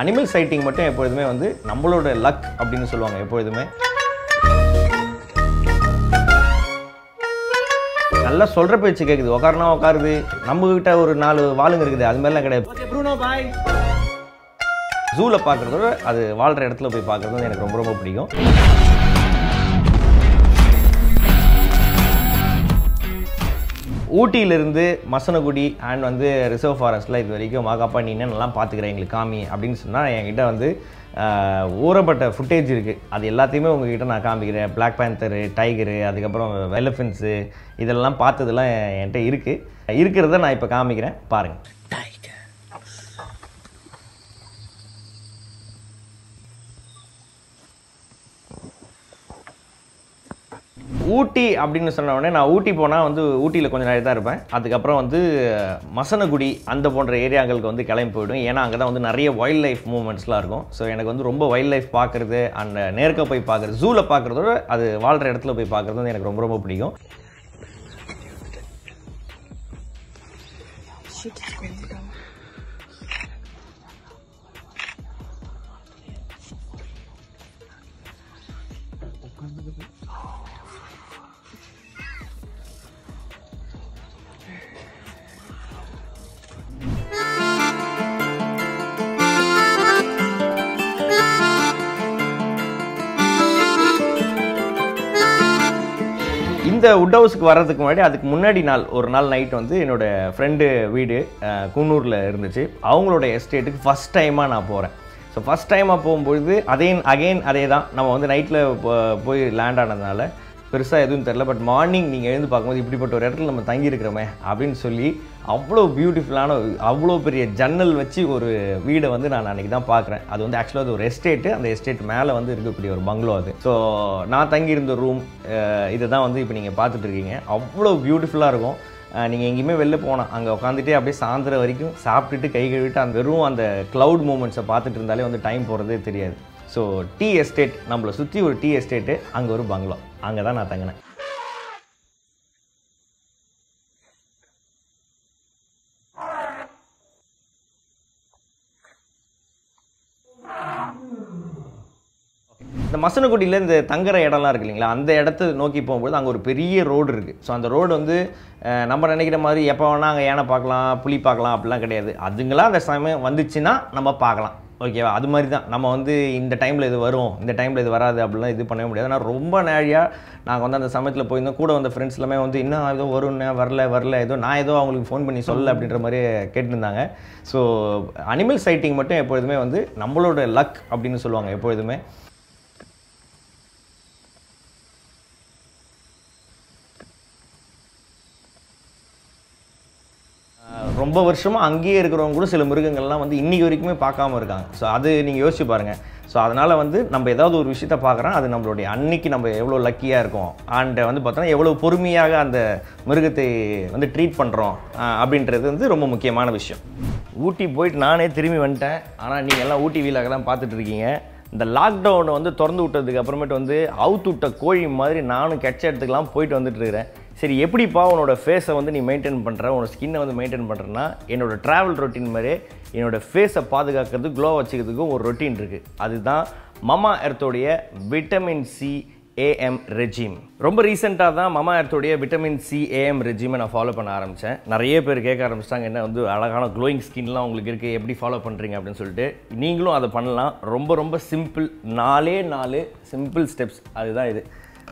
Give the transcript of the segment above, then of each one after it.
Animal sighting மட்டும் எப்பொழுதுமே வந்து நம்மளோட லக் அப்படின்னு சொல்லுவாங்க எப்பொழுதுமே. நல்லா சொல்கிற பேச்சு கேட்குது, உக்காருனா உக்காருது, நம்மகிட்ட ஒரு 4 வாளுங்க இருக்குது, அது மாதிரிலாம் கிடையாது. ப்ரூனோ பாய் ஜூவில் பார்க்குறதோட அது வாழ்கிற இடத்துல போய் பார்க்குறது எனக்கு ரொம்ப ரொம்ப பிடிக்கும். ஊட்டியிலிருந்து மசனகுடி அண்ட் வந்து ரிசர்வ் ஃபாரஸ்ட்டில் இது வரைக்கும் வாக்காப்பா நீன்னு நல்லா பார்த்துக்கிறேன் எங்களுக்கு காமி அப்படின்னு சொன்னால் என்கிட்ட வந்து ஊறப்பட்ட ஃபுட்டேஜ் இருக்குது. அது எல்லாத்தையுமே உங்ககிட்ட நான் காமிக்கிறேன். பிளாக் பேந்தரு, டைகரு, அதுக்கப்புறம் எலிஃபென்ட்ஸு, இதெல்லாம் பார்த்ததெல்லாம் என்கிட்ட இருக்குது. இருக்கிறத நான் இப்போ காமிக்கிறேன் பாருங்கள். ஊட்டி அப்படின்னு சொன்ன உடனே நான் ஊட்டி போனால் வந்து ஊட்டியில் கொஞ்சம் நேரம் தான் இருப்பேன். அதுக்கப்புறம் வந்து மசனகுடி அந்த போன்ற ஏரியாக்களுக்கு வந்து கிளம்பி போய்டும். ஏன்னா அங்கே தான் வந்து நிறைய வைல்ட் லைஃப் மூமெண்ட்ஸ்லாம் இருக்கும். ஸோ எனக்கு வந்து ரொம்ப வைல்ட் லைஃப் பார்க்குறது அண்ட் நேர்க்க போய் பார்க்குறது, ஜூவில் பார்க்குறதோட அது வாழ்கிற இடத்துல போய் பார்க்குறது வந்து எனக்கு ரொம்ப ரொம்ப பிடிக்கும். இந்த உட் ஹவுஸுக்கு வர்றதுக்கு முன்னாடி அதுக்கு முன்னாடி நாள் ஒரு நாள் நைட் வந்து என்னோடய ஃப்ரெண்டு வீடு குன்னூரில் இருந்துச்சு. அவங்களோட எஸ்டேட்டுக்கு ஃபஸ்ட் டைமாக நான் போகிறேன். ஸோ ஃபஸ்ட் டைமாக போகும்பொழுது அதே தான் நம்ம வந்து நைட்டில் போய் லேண்ட் ஆனதுனால பெருசாக எதுவும் தெரில. பட் மார்னிங் நீங்கள் எழுந்து பார்க்கும்போது இப்படிப்பட்ட ஒரு இடத்துல நம்ம தங்கியிருக்கிறோமே அப்படின்னு சொல்லி அவ்வளோ பியூட்டிஃபுல்லான அவ்வளோ பெரிய ஜன்னல் வச்சு ஒரு வீடை வந்து நான் அன்றைக்கி தான் பார்க்குறேன். அது வந்து ஆக்சுவலாக அது ஒரு எஸ்டேட்டு, அந்த எஸ்டேட் மேலே வந்து இருக்கக்கூடிய ஒரு பங்களோ அது. ஸோ நான் தங்கியிருந்த ரூம் இதை தான் வந்து இப்போ நீங்கள் பார்த்துட்ருக்கீங்க. அவ்வளோ பியூட்டிஃபுல்லாக இருக்கும். நீங்கள் எங்கேயுமே வெளில போனால் அங்கே உட்காந்துட்டே அப்படியே சாயந்தரம் வரைக்கும் சாப்பிட்டுட்டு கை கழுவிட்டு அந்த வெறும் அந்த க்ளவுட் மூமெண்ட்ஸை பார்த்துட்டு இருந்தாலே வந்து டைம் போகிறதே தெரியாது. ஸோ டீ எஸ்டேட், நம்மளை சுற்றி ஒரு டீ எஸ்டேட்டு, அங்கே ஒரு பங்களா, அங்கே தான் நான் தங்கினேன். இந்த மசனகுடியில் இந்த தங்குற இடம்லாம் இருக்குது இல்லைங்களா, அந்த இடத்த நோக்கி போகும்போது அங்கே ஒரு பெரிய ரோடு இருக்குது. ஸோ அந்த ரோடு வந்து நம்ம நினைக்கிற மாதிரி எப்போ வேணால் அங்கே யானை பார்க்கலாம், புலி பார்க்கலாம் அப்படிலாம் கிடையாது. அதுங்களாம் அந்த சமயம் வந்துச்சுன்னா நம்ம பார்க்கலாம், ஓகேவா? அது மாதிரி தான் நம்ம வந்து இந்த டைமில் இது வரும், இந்த டைமில் இது வராது அப்படிலாம் இது பண்ணவே முடியாது. ஆனால் ரொம்ப நேரியாக நாங்கள் வந்து அந்த சமயத்தில் போயிருந்தோம். கூட வந்த ஃப்ரெண்ட்ஸ் எல்லாமே வந்து இன்னும் ஏதோ வரும்னு வரல ஏதோ நான் ஏதோ அவங்களுக்கு ஃபோன் பண்ணி சொல்ல அப்படின்ற மாதிரி கேட்டுருந்தாங்க. ஸோ அனிமல் சைட்டிங் மட்டும் எப்பொழுதுமே வந்து நம்மளோட லக் அப்படின்னு சொல்லுவாங்க எப்பொழுதுமே. ரொம்ப வருஷமாக அங்கேயே இருக்கிறவங்க கூட சில மிருகங்கள்லாம் வந்து இன்றைக்கி வரைக்குமே பார்க்காம இருக்காங்க. ஸோ அது நீங்கள் யோசிச்சு பாருங்கள். ஸோ அதனால் வந்து நம்ம ஏதாவது ஒரு விஷயத்தை பார்க்குறோம், அது நம்மளுடைய அன்னைக்கு நம்ம எவ்வளோ லக்கியாக இருக்கோம் அண்ட் வந்து பார்த்தோன்னா எவ்வளோ பொறுமையாக அந்த மிருகத்தை வந்து ட்ரீட் பண்ணுறோம் அப்படின்றது வந்து ரொம்ப முக்கியமான விஷயம். ஊட்டி போயிட்டு நானே திரும்பி வந்துட்டேன். ஆனால் நீங்கள் எல்லாம் ஊட்டி வீலாகலாம் பார்த்துட்ருக்கீங்க. இந்த லாக்டவுனை வந்து திறந்து விட்டதுக்கு அப்புறமேட்டு வந்து அவுத்து விட்ட கோழி மாதிரி நானும் கெச்ச இடத்துக்குலாம் போயிட்டு வந்துட்டுருக்கிறேன். சரி, எப்படிப்பா உன்னோட ஃபேஸை வந்து நீ மெயின்டைன் பண்ணுற, உன்னோட ஸ்கின்னை வந்து மெயின்டைன் பண்ணுறேன்னா என்னோடய ட்ராவல் ரொட்டீன் மாதிரி என்னோடய ஃபேஸை பாதுகாக்கிறதுக்கு, க்ளோ வச்சுக்கிறதுக்கும் ஒரு ரொட்டீன் இருக்குது. அதுதான் மமாஎர்த்தோடைய Vitamin C AM ரெஜிம். ரொம்ப ரீசெண்டாக தான் மமாஎர்த்தோடைய Vitamin C AM ரெஜிமை நான் ஃபாலோ பண்ண ஆரம்பித்தேன். நிறைய பேர் கேட்க ஆரம்பிச்சிட்டாங்க, என்ன வந்து அழகான க்ளோயிங் ஸ்கின்லாம் உங்களுக்கு இருக்குது, எப்படி ஃபாலோ பண்ணுறீங்க அப்படின்னு சொல்லிட்டு. நீங்களும் அதை பண்ணலாம். ரொம்ப ரொம்ப சிம்பிள், 4 சிம்பிள் ஸ்டெப்ஸ். அதுதான் இது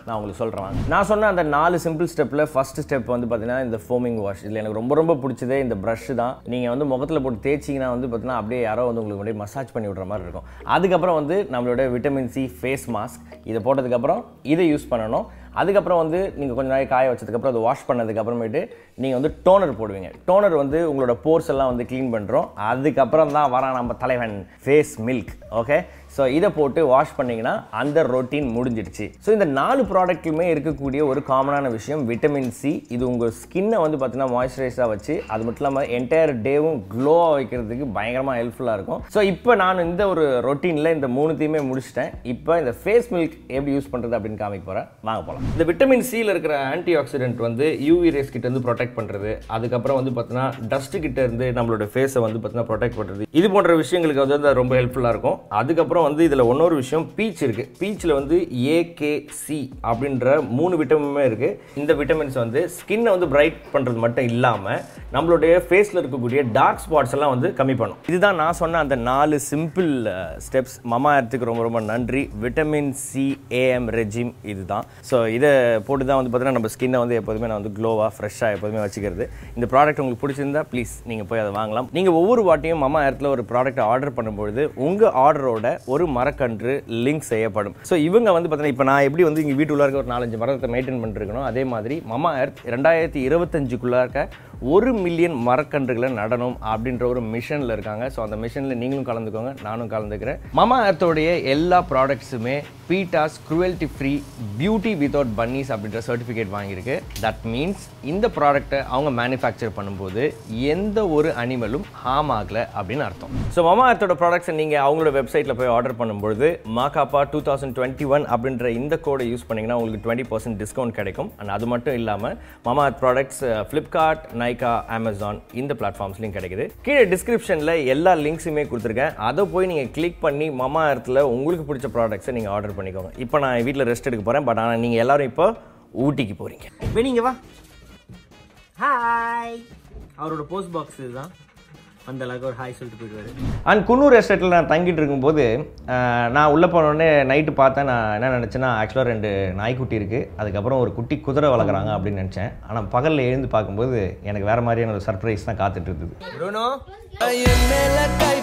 நான் உங்களுக்கு சொல்கிறேன். நான் சொன்ன அந்த 4 சிம்பிள் ஸ்டெப்பில் ஃபஸ்ட்டு ஸ்டெப் வந்து பார்த்தீங்கன்னா இந்த ஃபோமிங் வாஷ். இதில் எனக்கு ரொம்ப ரொம்ப பிடிச்சதே இந்த ப்ரஷ்ஷு தான். நீங்கள் வந்து முகத்தில் போட்டு தேய்ச்சிங்கன்னா வந்து பார்த்தீங்கன்னா அப்படியே யாரோ வந்து உங்களுக்கு அப்படியே மசாஜ் பண்ணி விட்ற மாதிரி இருக்கும். அதுக்கப்புறம் வந்து நம்மளோட Vitamin C ஃபேஸ் மாஸ்க், இதை போட்டதுக்கப்புறம் இதை யூஸ் பண்ணணும். அதுக்கப்புறம் வந்து நீங்கள் கொஞ்சம் நாளைக்கு காய வச்சதுக்கப்புறம் அதை வாஷ் பண்ணதுக்கப்புறமேட்டு நீங்கள் வந்து டோனர் போடுவீங்க. டோனர் வந்து உங்களோட போர்ஸ் எல்லாம் வந்து க்ளீன் பண்ணுறோம். அதுக்கப்புறம் தான் வர நம்ம தலைவன் ஃபேஸ் மில்க். ஓகே, ஸோ இதை போட்டு வாஷ் பண்ணிங்கன்னா அந்த ரொட்டீன் முடிஞ்சிடுச்சு. ஸோ இந்த 4 ப்ராடக்ட்டுமே இருக்கக்கூடிய ஒரு காமனான விஷயம் விட்டமின் சி. இது உங்கள் ஸ்கின்னை வந்து பார்த்தீங்கன்னா மாய்ஸ்சரைஸாக வச்சு அது மட்டும் இல்லாமல் என்டையர் டேவும் க்ளோவாக வைக்கிறதுக்கு பயங்கரமாக ஹெல்ப்ஃபுல்லாக இருக்கும். ஸோ இப்போ நான் இந்த ஒரு ரொட்டீனில் இந்த 3 முடிச்சிட்டேன். இப்போ இந்த ஃபேஸ் மில்க் எப்படி யூஸ் பண்ணுறது அப்படின்னு காமிக்க போகிறேன், வாங்க போகலாம். இந்த விட்டமின் சியில் இருக்கிற ஆன்டி ஆக்சிடென்ட் வந்து யூவி ரேஸ் கிட்ட இருந்து ப்ரொடெக்ட் பண்ணுறது, அதுக்கப்புறம் வந்து பார்த்தீங்கன்னா டஸ்ட் கிட்ட இருந்து நம்மளோட ஃபேஸை வந்து பார்த்தீங்கன்னா ப்ரொடெக்ட் பண்ணுறது, இது போன்ற விஷயங்களுக்கு வந்து ரொம்ப ஹெல்ப்ஃபுல்லாக இருக்கும். அதுக்கப்புறம் வந்து இதில் இன்னொரு விஷயம் பீச் இருக்குது. பீச்சில் வந்து ஏகேசி அப்படின்ற 3 விட்டமினுமே இருக்குது. இந்த விட்டமின்ஸ் வந்து ஸ்கின்னை வந்து பிரைட் பண்ணுறது மட்டும் இல்லாமல் நம்மளுடைய ஃபேஸில் இருக்கக்கூடிய டார்க் ஸ்பாட்ஸ் எல்லாம் வந்து கம்மி பண்ணும். இதுதான் நான் சொன்ன அந்த 4 சிம்பிள் ஸ்டெப்ஸ். மமாஎர்த்துக்கு ரொம்ப ரொம்ப நன்றி. விட்டமின் சிஏஎம் ரெஜிம் இதுதான். ஸோ இதை போட்டு தான் வந்து பார்த்தீங்கன்னா நம்ம ஸ்கின்னை வந்து எப்போதுமே நான் வந்து க்ளோவாக ஃப்ரெஷ்ஷாக எப்போதுமே வச்சுக்கிறது. இந்த ப்ராடக்ட் உங்களுக்கு பிடிச்சிருந்தா ப்ளீஸ் நீங்கள் போய் அதை வாங்கலாம். நீங்கள் ஒவ்வொரு வாட்டியும் மமாஎர்த்தில் ஒரு ப்ராடக்ட் ஆர்டர் பண்ணும்பொழுது உங்கள் ஆர்டரோட ஒரு மரக்கன்று லிங்க் செய்யப்படும். ஸோ இவங்க வந்து பார்த்தீங்கன்னா இப்போ நான் எப்படி வந்து இங்கே வீட்டுள்ள இருக்க ஒரு 4-5 மரத்தை மெயின்டைன் பண்ணிருக்கணும், அதே மாதிரி மமாஎர்த் 2025க்குள்ளே இருக்க 1 மில்லியன் மரக்கன்றுகளை நடணும் அப்படின்ற ஒரு மிஷனில் இருக்காங்க. ஸோ அந்த மிஷனில் நீங்களும் கலந்துக்கோங்க, நானும் கலந்துக்கிறேன். மமாஎர்த்தோடைய எல்லா ப்ராடக்ட்ஸுமே PETA's cruelty free beauty without bunnies அப்படின்ற சர்டிஃபிகேட் வாங்கியிருக்கு. தட் மீன்ஸ் இந்த ப்ராடக்டை அவங்க மேனுஃபேக்சர் பண்ணும்போது எந்த ஒரு அனிமலும் ஹார்ம் ஆகலை அப்படின்னு அர்த்தம். ஸோ மமாஎர்த்தோட ப்ராடக்ட்ஸை நீங்கள் அவங்களோட வெப்சைட்டில் போய் ஆர்டர் பண்ணும்போது மாகாப்பா 2021 அப்படின்ற இந்த கோடை யூஸ் பண்ணிங்கன்னா உங்களுக்கு 20% டிஸ்கவுண்ட் கிடைக்கும். அண்ட் அது மட்டும் இல்லாமல் Mamaearth products Flipkart, Nykaa, Amazon இந்த பிளாட்ஃபார்ம்ஸ்லையும் கிடைக்குது. கீழே டிஸ்கிரிப்ஷனில் எல்லா லிங்க்ஸுமே கொடுத்துருக்கேன். அதை போய் நீங்கள் கிளிக் பண்ணி மமாஎர்த்தில் உங்களுக்கு பிடிச்ச ப்ராடக்ட்ஸை நீங்கள் ஆர்டர் பண்ணிக்கோங்க. இப்போ நான் வீட்டில் ரெஸ்ட் எடுக்க போகிறேன். பட் ஆனால் நீங்கள் எல்லோரும் இப்போ ஊட்டிக்கு போகிறீங்க. வெளிங்க வா. ஹாய். அவரோட போஸ்ட் பாக்ஸ் இதுதான். அந்த அளவுக்கு ஒரு ஹாய் சொல்லிட்டு போயிடுவாரு. அண்ட் குன்னூர் எஸ்டேட்டில் நான் தங்கிட்டு இருக்கும்போது நான் உள்ளே போனோடனே நைட்டு பார்த்தேன். நான் என்ன நினச்சேன்னா ஆக்சுவலாக 2 நாய்க்குட்டி இருக்குது, அதுக்கப்புறம் ஒரு குட்டி குதிரை வளர்க்குறாங்க அப்படின்னு நினச்சேன். ஆனால் பகலில் எழுந்து பார்க்கும்போது எனக்கு வேறு மாதிரியான ஒரு சர்ப்ரைஸ் தான் காத்துட்டு இருக்குது. ப்ரூனோ கை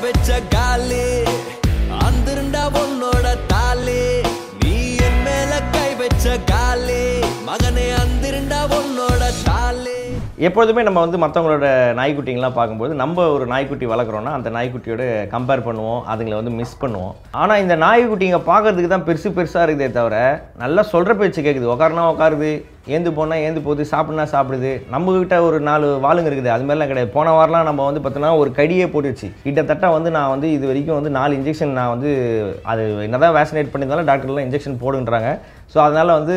வச்ச காலே அந்திருண்டா உன்னோட தாலே, நீ என் மேலே கை வச்ச காலே மகனே அந்திருண்டா உன்னோட தாலே. எப்பொழுதுமே நம்ம வந்து மற்றவங்களோட நாய்க்குட்டிங்கெலாம் பார்க்கும்போது நம்ம ஒரு நாய்க்குட்டி வளர்க்குறோன்னா அந்த நாய்க்குட்டியோட கம்பேர் பண்ணுவோம், அதுங்களை வந்து மிஸ் பண்ணுவோம். ஆனால் இந்த நாய்க்குட்டிங்க பார்க்குறதுக்கு தான் பெருசாக இருக்குதே தவிர நல்லா சொல்கிற பேச்சு கேட்குது. உக்காருனா உட்காருது, ஏந்து போனால் ஏந்து போகுது, சாப்பிட்னா சாப்பிடுது. நம்மக்கிட்ட ஒரு 4 வாளுங்க இருக்குது, அது மாதிரிலாம் கிடையாது. போன வாரம்லாம் நம்ம வந்து பார்த்தோன்னா ஒரு கடியே போட்டுச்சு. கிட்டத்தட்ட வந்து நான் வந்து இது வரைக்கும் வந்து 4 இன்ஜெக்ஷன் நான் வந்து அது என்ன தான் வேக்சினேட் பண்ணியிருந்தாலும் டாக்டர்லாம் இன்ஜெக்ஷன் போடுன்றாங்க. ஸோ அதனால் வந்து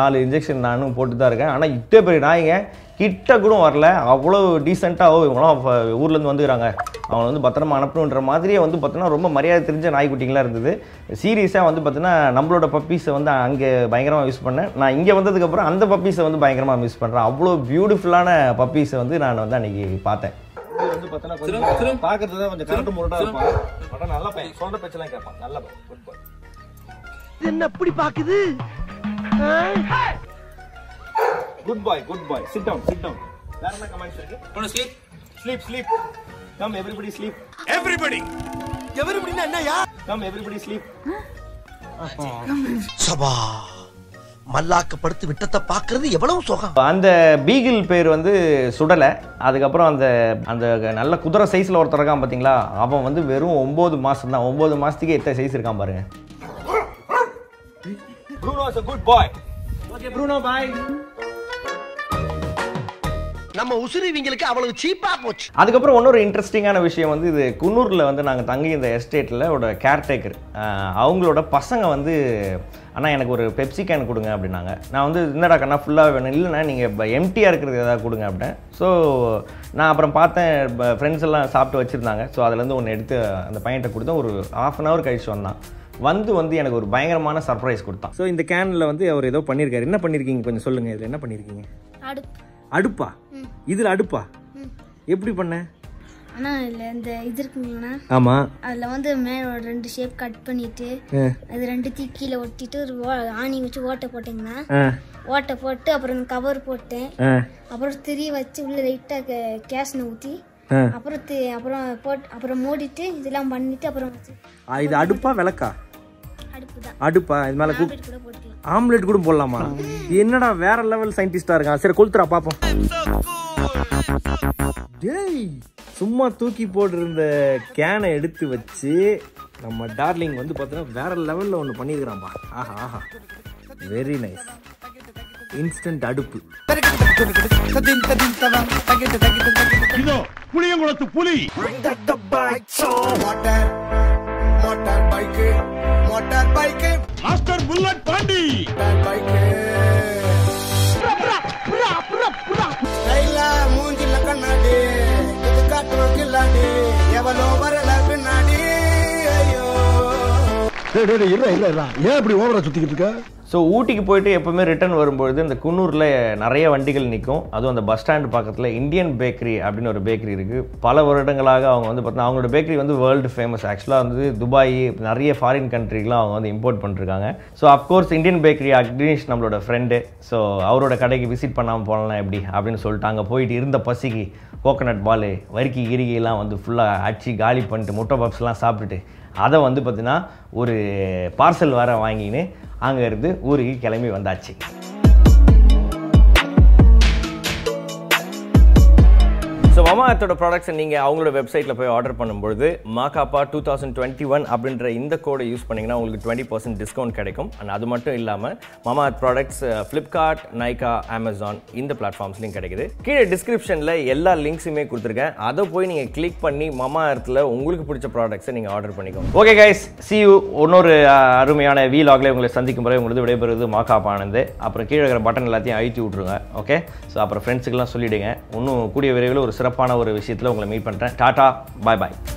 4 இன்ஜெக்ஷன் நானும் போட்டு தான் இருக்கேன். ஆனால் இத்தனை பெரிய நாய்ங்க கிட்ட கூட வரல, அவ்வளோ டீசெண்டாக இவங்களாம் ஊர்லேருந்து வந்துக்கிறாங்க, அவங்க வந்து பத்திரமா அனுப்பணுன்ற மாதிரியே வந்து பார்த்தோன்னா ரொம்ப மரியாதை தெரிஞ்ச நாய்க்குட்டிங்களாக இருந்தது. சீரியஸாக வந்து பார்த்தோன்னா நம்மளோட பப்பீஸை வந்து அங்கே பயங்கரமாக மிஸ் பண்ணேன். நான் இங்கே வந்ததுக்கப்புறம் அந்த பப்பீஸை வந்து பயங்கரமாக மிஸ் பண்ணுறேன். அவ்வளோ பியூட்டிஃபுல்லான பப்பீஸை வந்து நான் வந்து அன்றைக்கி பார்த்தேன். வந்து பார்த்தோன்னா பார்க்கறது தான் கொஞ்சம் கரெக்ட் முரடாக இருப்பான், ஆனால் நல்லா பையன், சொல்கிற பேச்செல்லாம் கேட்பான், நல்லா குட் பாய். இது என்ன அப்படி பார்க்குது? Good boy, good boy. Sit down, sit down. வேற என்ன கமெண்ட்ஸ் இருக்கு? Don't sleep, sleep, sleep. Come everybody sleep. Everybody. எவரிபடினா என்ன யா? Come everybody sleep. சபா. மல்லாக்கு படுத்து விட்டத்தை பார்க்குறது எவ்வளவு சுகம். அந்த பீகிள் பேர் வந்து சுடலை. அதுக்கப்புறம் அந்த அந்த நல்ல குதிரை சைஸில் ஒருத்தர் இருக்கான் பார்த்தீங்களா, அவன் வந்து வெறும் 9 மாதம் தான். 9 மாதத்துக்கே எத்தனை சைஸ் இருக்கான் பாருங்க. Bruno is a good boy. Okay Bruno, bye. நம்ம உசுரிவங்களுக்கு அவ்வளவு சீப்பாக போச்சு. அதுக்கப்புறம் இன்னொரு இன்ட்ரெஸ்டிங்கான விஷயம் வந்து இது குன்னூரில் வந்து நாங்கள் தங்கி இந்த எஸ்டேட்டில் ஒரு கேர்டேக்கர் அவங்களோட பசங்க வந்து அண்ணா எனக்கு ஒரு பெப்சி கேன் கொடுங்க அப்படின்னாங்க. நான் வந்து என்னடா கண்ணா ஃபுல்லாக வேணும், இல்லைண்ணா நீங்கள் எம்டியாக இருக்கிறது எதாவது கொடுங்க அப்படின். ஸோ நான் அப்புறம் பார்த்தேன் ஃப்ரெண்ட்ஸ் எல்லாம் சாப்பிட்டு வச்சுருந்தாங்க. ஸோ அதுலேருந்து ஒன்று எடுத்து அந்த பையன்கிட்ட கொடுத்தேன். ஒரு ½ hour கழிச்சு வந்தான், வந்து எனக்கு ஒரு பயங்கரமான சர்ப்ரைஸ் கொடுத்தான். ஸோ இந்த கேனில் வந்து அவர் ஏதோ பண்ணியிருக்காரு. என்ன பண்ணியிருக்கீங்க கொஞ்சம் சொல்லுங்கள், இதில் என்ன பண்ணியிருக்கீங்க? அடுப்பா? இதுல அடுப்பா எப்படி பண்ண? ஆனா இல்ல இந்த இது இருக்குங்களா? ஆமா. அதுல வந்து மேல 2 ஷேப் கட் பண்ணிட்டு அது 2 கீழே ஒட்டிட்டு ஒரு ஆணி வச்சு ஓட்டை போட்டீங்கன்னா ஓட்டை போட்டு அப்புறம் கவர் போட்டேன். அப்புறம் திரி வச்சு உள்ள லைட்டா கேஸ்ன ஊத்தி அப்புறம் அப்புறம் போட்டு அப்புறம் மூடிட்டு இதெல்லாம் பண்ணிட்டு அப்புறம் இது அடுப்பா விளக்கா? அடுப்பா. இது மேல ஆம்லெட் கூட போடலாமா? என்னடா வேற லெவல் சயின்டிஸ்டா இருக்கான். சரி கொளுத்துறா பாப்போம். சும்மா தூக்கி போட்டிருந்த கேனை எடுத்து வச்சு நம்ம டார்லிங் வந்து பார்த்தீங்கன்னா வேறு லெவலில் ஒன்று பண்ணியிருக்கிறாம்பா. ஆஹா ஆஹா, வெரி நைஸ். இன்ஸ்டன்ட் அடுப்பு. ஸோ ஊட்டிக்கு போயிட்டு எப்பவுமே ரிட்டர்ன் வரும்பொழுது இந்த குன்னூரில் நிறைய வண்டிகள் நிற்கும். அதுவும் அந்த பஸ் ஸ்டாண்டு பக்கத்தில் இந்தியன் பேக்கரி அப்படின்னு ஒரு பேக்கரி இருக்குது. பல வருடங்களாக அவங்க வந்து பார்த்தீங்கன்னா அவங்களோட பேக்கரி வந்து வேர்ல்டு ஃபேமஸ். ஆக்சுவலாக வந்து துபாய், நிறைய ஃபாரின் கண்ட்ரிக்கெலாம் அவங்க வந்து இம்போர்ட் பண்ணிருக்காங்க. So of course Indian bakery Agnish நம்மளோட ஃப்ரெண்டு, ஸோ அவரோட கடைக்கு விசிட் பண்ணாமல் போகலாம் எப்படி அப்படின்னு சொல்லிட்டு அங்கே போயிட்டு இருந்த பசிக்கு கோகனட் பால், வரிக்கி கிரிகிலாம் வந்து ஃபுல்லாக அடிச்சு காலி பண்ணிட்டு முட்டை பப்ஸ்லாம் சாப்பிட்டுட்டு அதை வந்து பார்த்தீங்கன்னா ஒரு பார்சல் வேறு வாங்கின்னு அங்கேருந்து ஊருக்கு கிளம்பி வந்தாச்சு. ஸோ மமாஅர்த்தோட ப்ராடக்ட்ஸை நீங்கள் அவங்களோட வெப்சைட்டில் போய் ஆர்டர் பண்ணும்பொழுது மாகாப்பா 2021 அப்படின்ற இந்த கோடை யூஸ் பண்ணிங்கன்னா உங்களுக்கு 20% டிஸ்கவுண்ட் கிடைக்கும். அண்ட் அது மட்டும் இல்லாமல் Mamaearth products Flipkart, Nykaa, Amazon இந்த பிளாட்ஃபார்ம்ஸ்லையும் கிடைக்குது. கீழே டிஸ்கிரிப்ஷனில் எல்லா லிங்க்ஸுமே கொடுத்துருக்கேன். அதை போய் நீங்கள் கிளிக் பண்ணி மமாஅர்த்தில் உங்களுக்கு பிடிச்ச ப்ராடக்ட்ஸை நீங்கள் ஆர்டர் பண்ணிக்கோங்க. Okay guys, see you. இன்னொரு அருமையான வீலாகில் உங்களை சந்திக்கும் முறை உங்களுக்கு விடைபெறுவது மாகாப்பானது. அப்புறம் கீழே இருக்கிற பட்டன் எல்லாத்தையும் அழுத்தி விட்ருங்க. ஓகே, ஸோ அப்புறம் ஃப்ரெண்ட்ஸுக்கெல்லாம் சொல்லிவிடுங்க. இன்னும் கூடிய விரைவில் ஒரு சிறப்பான ஒரு விஷயத்தில் உங்களை மீட் பண்ணுறேன். டாடா, பாய் பாய்.